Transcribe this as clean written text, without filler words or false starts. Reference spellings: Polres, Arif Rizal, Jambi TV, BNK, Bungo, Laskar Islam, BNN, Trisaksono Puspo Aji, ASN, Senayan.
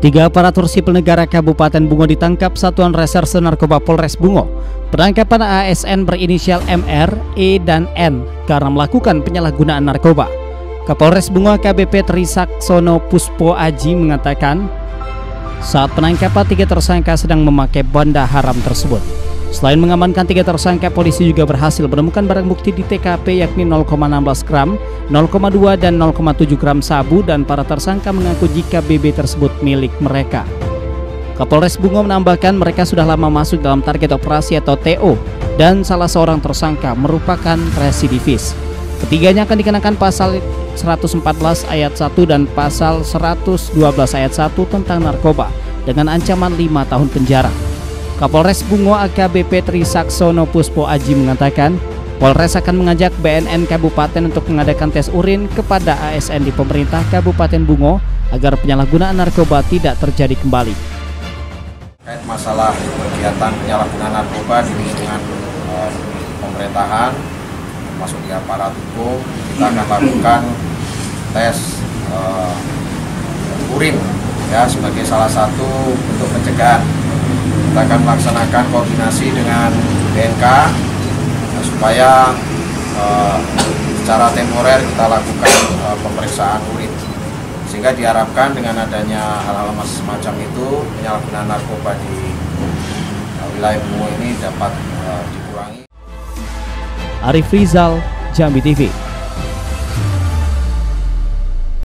3 aparatur sipil negara Kabupaten Bungo ditangkap Satuan Reserse Narkoba Polres Bungo. Penangkapan ASN berinisial MR, E, dan N karena melakukan penyalahgunaan narkoba. Kapolres Bungo AKBP Trisaksono Puspo Aji mengatakan saat penangkapan 3 tersangka sedang memakai benda haram tersebut. Selain mengamankan 3 tersangka, polisi juga berhasil menemukan barang bukti di TKP yakni 0,16 gram, 0,2 dan 0,7 gram sabu, dan para tersangka mengaku jika BB tersebut milik mereka. Kapolres Bungo menambahkan mereka sudah lama masuk dalam target operasi atau TO dan salah seorang tersangka merupakan residivis. Ketiganya akan dikenakan pasal 114 ayat 1 dan pasal 112 ayat 1 tentang narkoba dengan ancaman 5 tahun penjara. Kapolres Bungo AKBP Trisaksono Puspo Aji mengatakan Polres akan mengajak BNN Kabupaten untuk mengadakan tes urin kepada ASN di pemerintah Kabupaten Bungo agar penyalahgunaan narkoba tidak terjadi kembali. Terkait masalah kegiatan penyalahgunaan narkoba di lingkungan pemerintahan, masuk di aparat hukum, kita akan lakukan tes urin ya sebagai salah satu untuk pencegahan. Kita akan melaksanakan koordinasi dengan BNK supaya secara temporer kita lakukan pemeriksaan urin, sehingga diharapkan dengan adanya hal-hal semacam itu penyalahgunaan narkoba di wilayah Bungo ini dapat dikurangi. Arif Rizal, Jambi TV.